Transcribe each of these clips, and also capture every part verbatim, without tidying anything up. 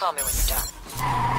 Call me when you're done.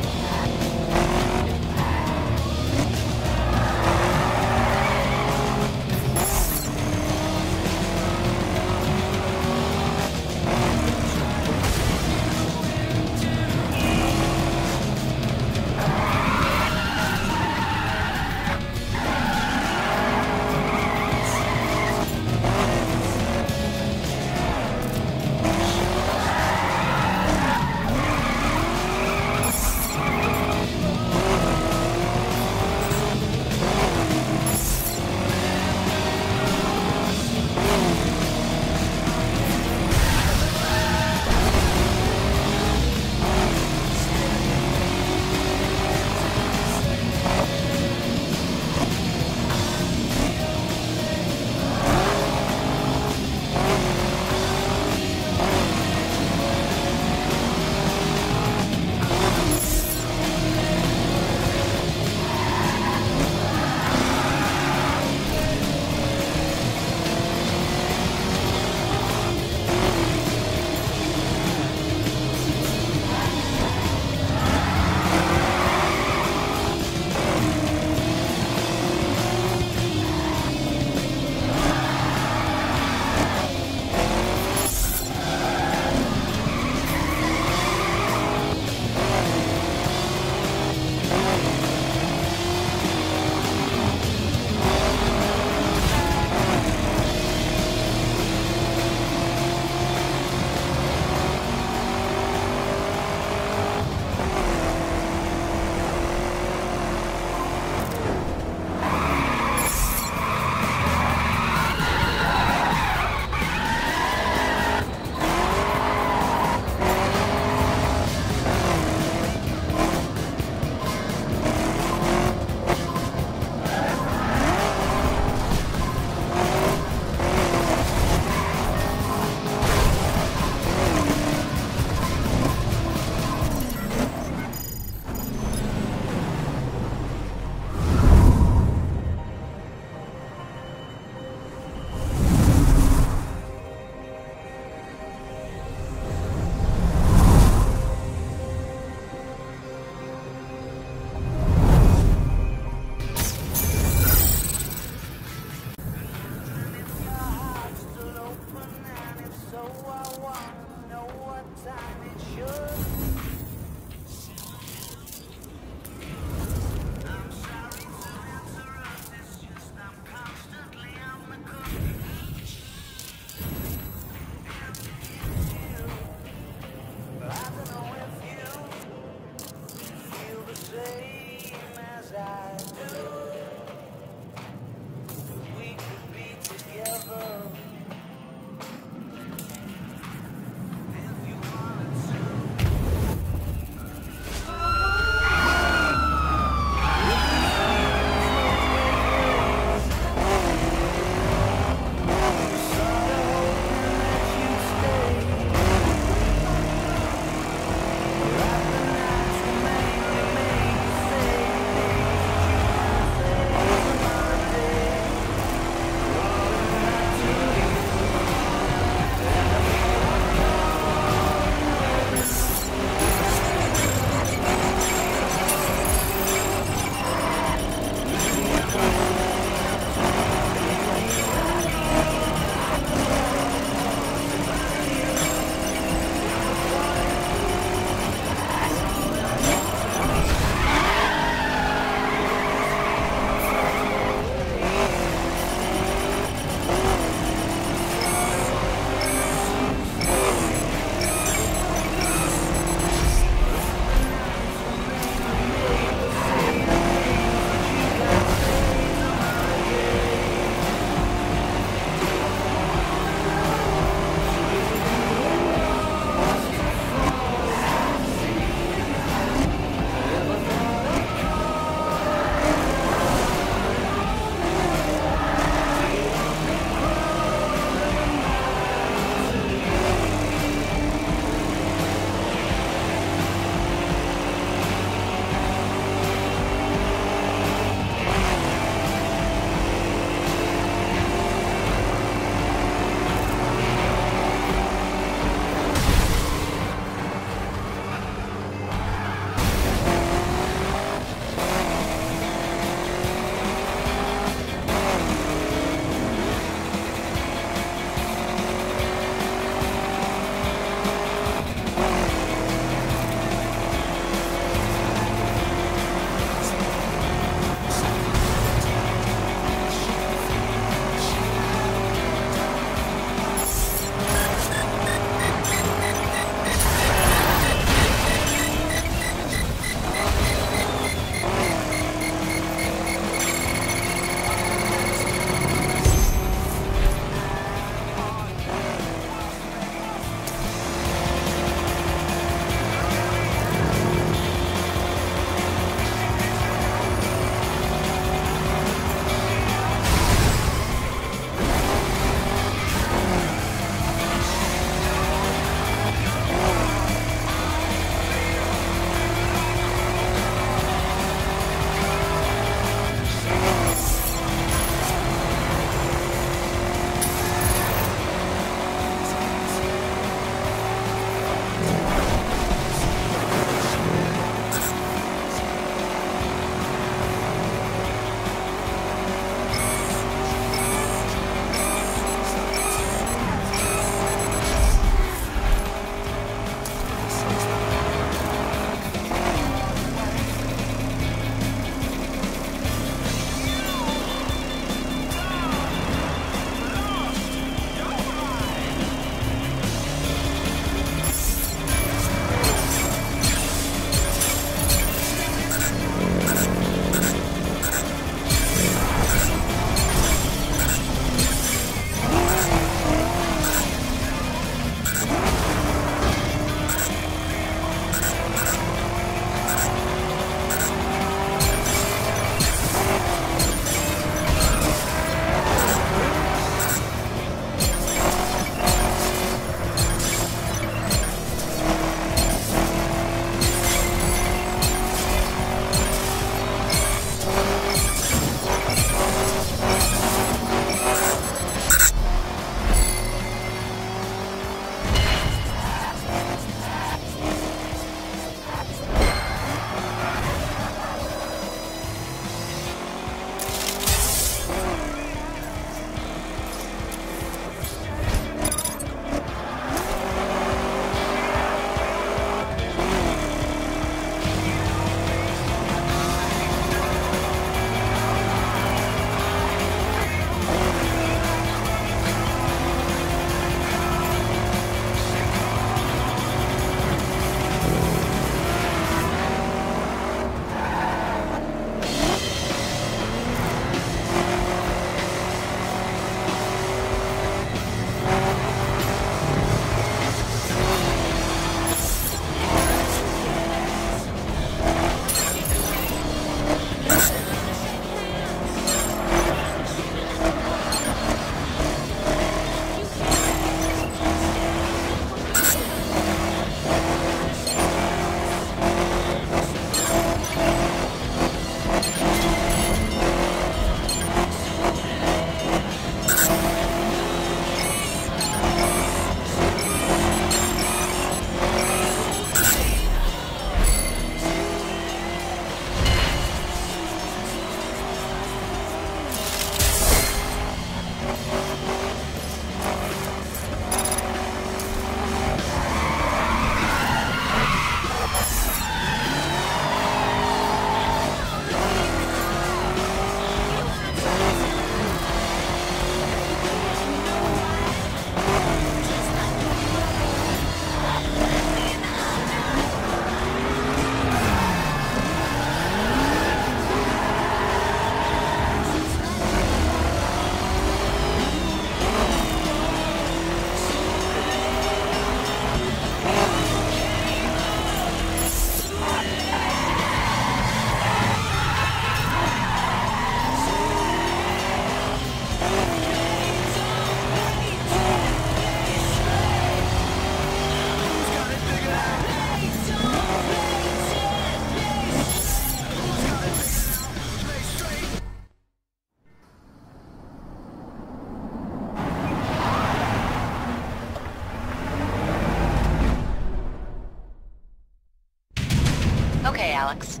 Alex.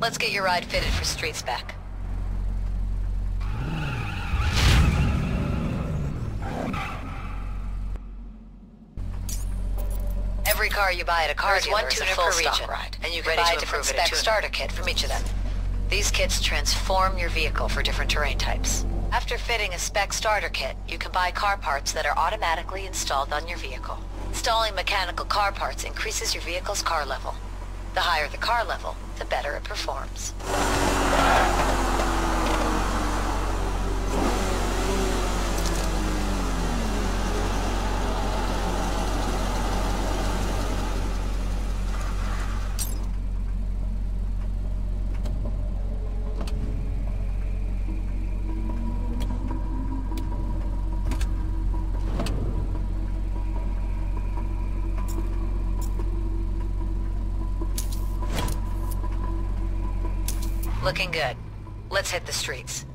Let's get your ride fitted for street spec. Every car you buy at a car dealer is a full stock ride, and you can buy a different spec starter kit from each of them. These kits transform your vehicle for different terrain types. After fitting a spec starter kit, you can buy car parts that are automatically installed on your vehicle. Installing mechanical car parts increases your vehicle's car level. The higher the car level, the better it performs. Looking good. Let's hit the streets.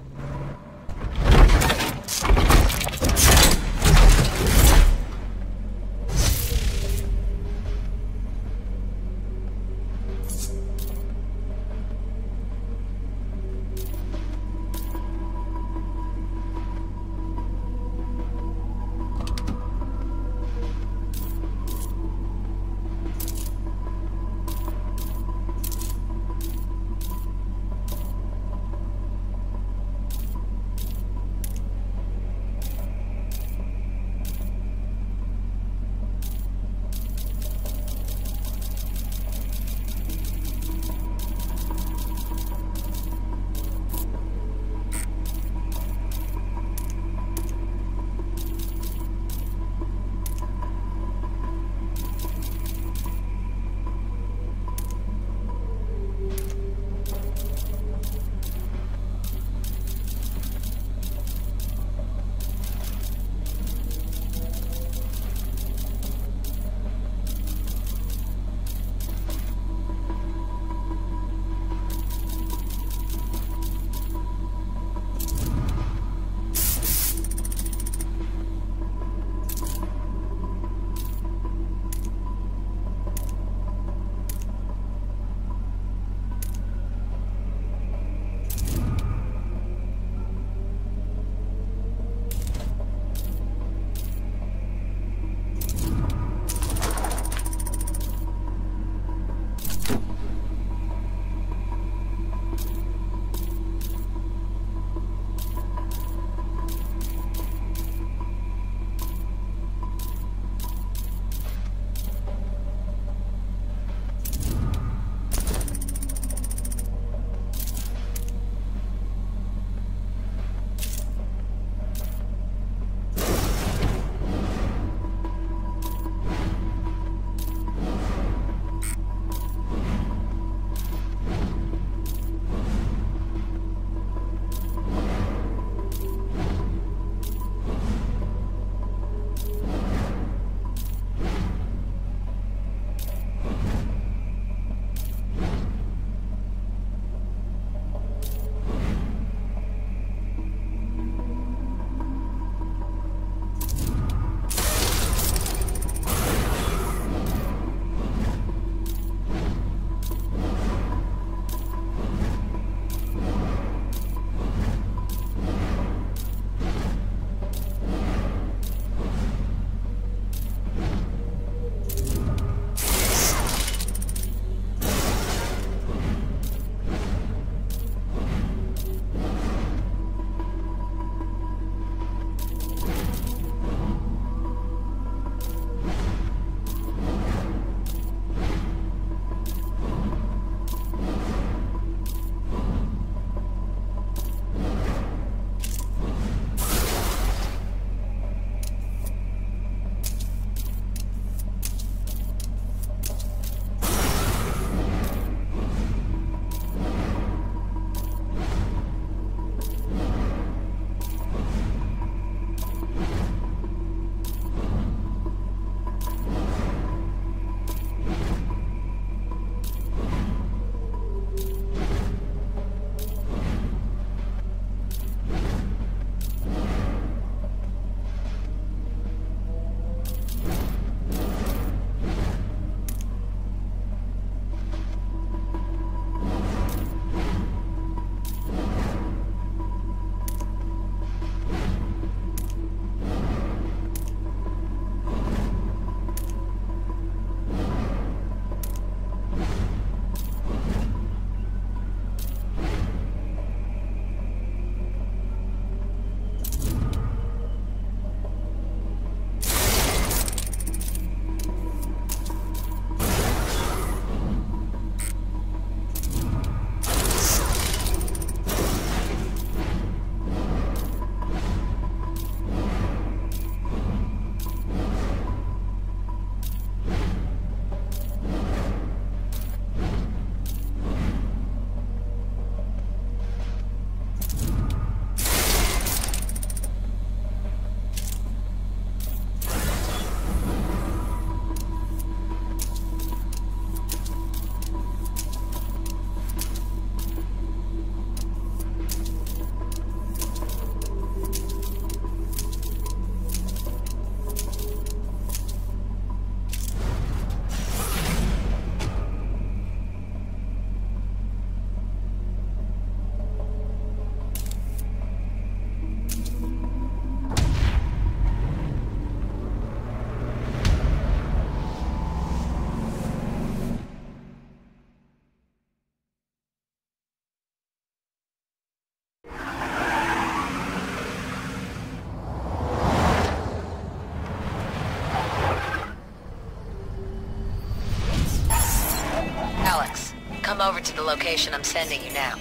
location I'm sending you now.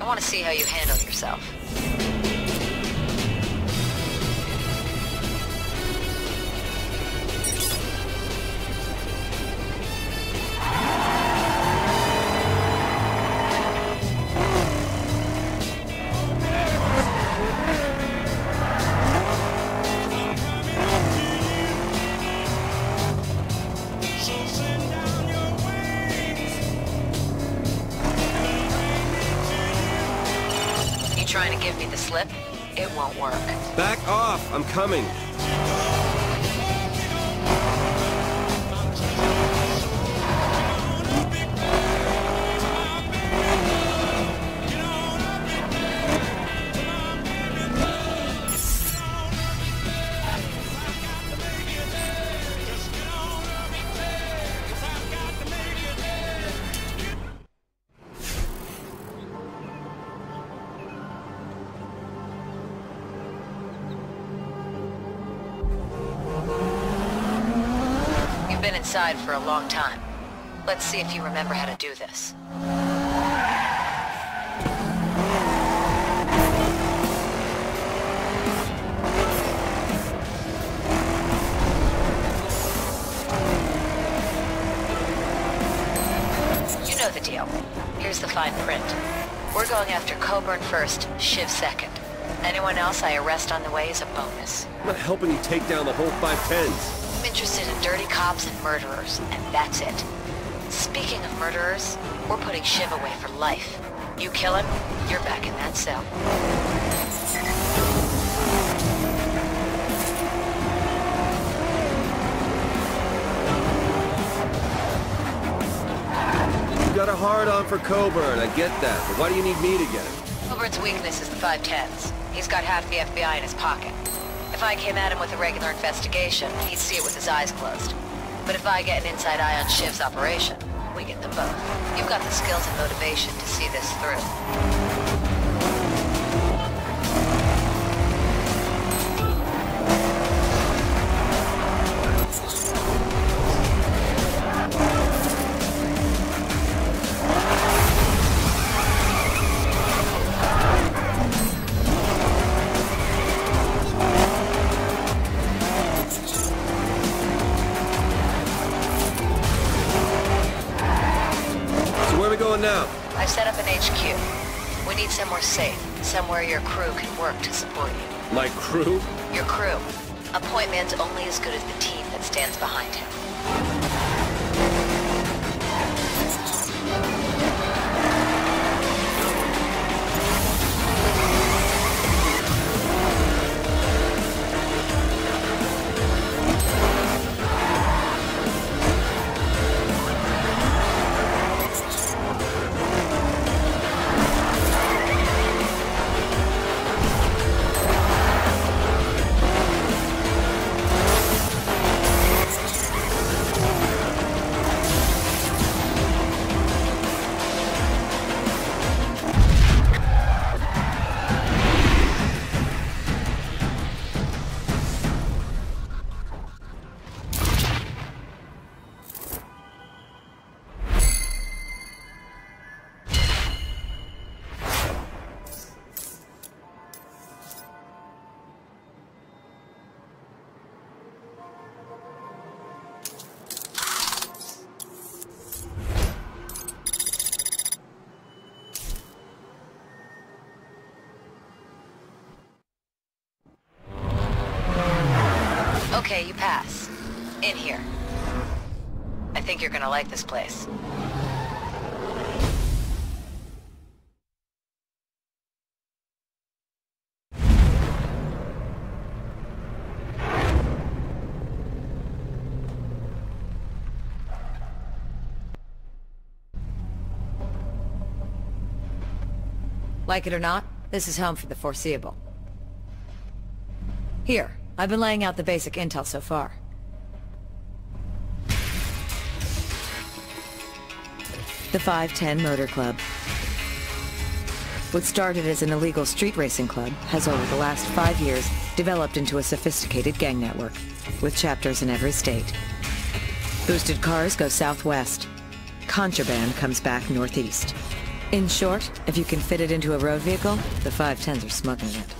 I want to see how you handle yourself. Trying to give me the slip, it won't work. Back off! I'm coming! Been inside for a long time. Let's see if you remember how to do this. You know the deal. Here's the fine print. We're going after Coburn first, Shiv second. Anyone else I arrest on the way is a bonus. I'm not helping you take down the whole five tens. I'm interested in dirty cops and murderers, and that's it. Speaking of murderers, we're putting Shiv away for life. You kill him, you're back in that cell. You got a hard on for Coburn, I get that, but why do you need me to get him? Coburn's weakness is the five tens. He's got half the F B I in his pocket. If I came at him with a regular investigation, he'd see it with his eyes closed. But if I get an inside eye on Shiv's operation, we get them both. You've got the skills and motivation to see this through. Now. I've set up an H Q. We need somewhere safe, somewhere your crew can work to support you. My crew? Your crew. A point man's only as good as the team that stands behind him. Okay, you pass. In here. I think you're gonna like this place. Like it or not, this is home for the foreseeable. Here. I've been laying out the basic intel so far. The five ten Motor Club. What started as an illegal street racing club has over the last five years developed into a sophisticated gang network, with chapters in every state. Boosted cars go southwest. Contraband comes back northeast. In short, if you can fit it into a road vehicle, the five tens are smuggling it.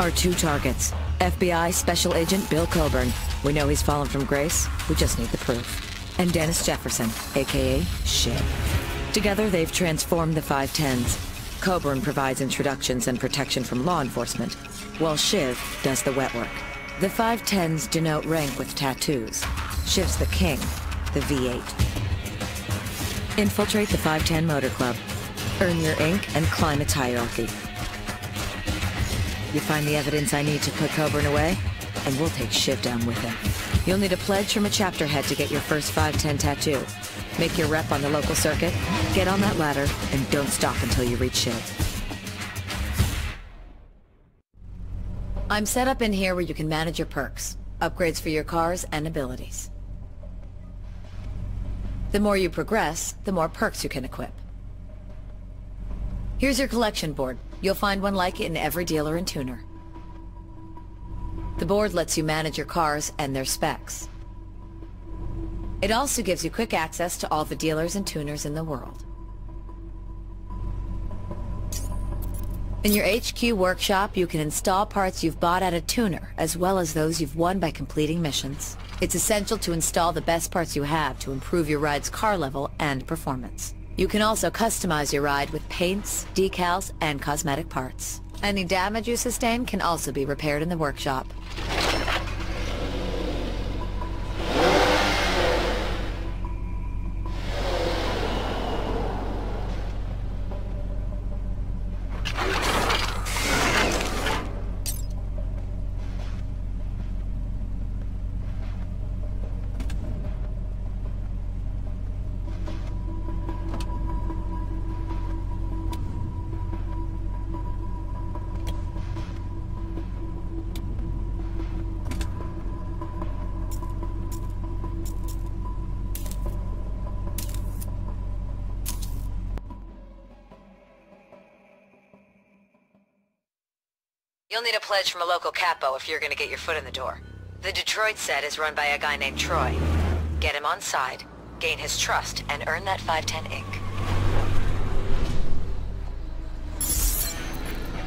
Our two targets, F B I Special Agent Bill Coburn. We know he's fallen from grace, we just need the proof. And Dennis Jefferson, a k a. Shiv. Together they've transformed the five tens. Coburn provides introductions and protection from law enforcement, while Shiv does the wet work. The five tens denote rank with tattoos. Shiv's the king, the V eight. Infiltrate the five ten Motor Club. Earn your ink and climb its hierarchy. You find the evidence I need to put Coburn away, and we'll take Shiv down with him. You'll need a pledge from a chapter head to get your first five ten tattoo. Make your rep on the local circuit, get on that ladder, and don't stop until you reach Shiv. I'm set up in here where you can manage your perks, upgrades for your cars and abilities. The more you progress, the more perks you can equip. Here's your collection board. You'll find one like it in every dealer and tuner. The board lets you manage your cars and their specs. It also gives you quick access to all the dealers and tuners in the world. In your H Q workshop, you can install parts you've bought at a tuner, as well as those you've won by completing missions. It's essential to install the best parts you have to improve your ride's car level and performance. You can also customize your ride with paints, decals, and cosmetic parts. Any damage you sustain can also be repaired in the workshop. You'll need a pledge from a local capo if you're gonna get your foot in the door. The Detroit set is run by a guy named Troy. Get him on side, gain his trust, and earn that five ten ink.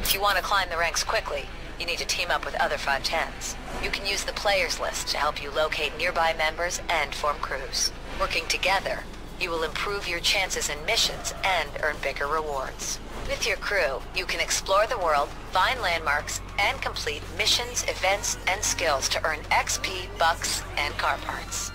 If you want to climb the ranks quickly, you need to team up with other five tens. You can use the players list to help you locate nearby members and form crews. Working together, you will improve your chances in missions and earn bigger rewards. With your crew, you can explore the world, find landmarks, and complete missions, events, and skills to earn X P, bucks, and car parts.